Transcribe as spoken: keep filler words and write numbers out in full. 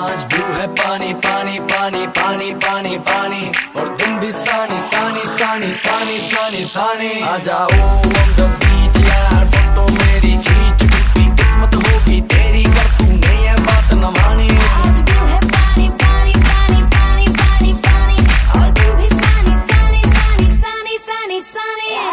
आज ब्लू है पानी पानी पानी पानी पानी पानी और तुम भी सानी सानी सानी सानी सानी सानी आ जाओ।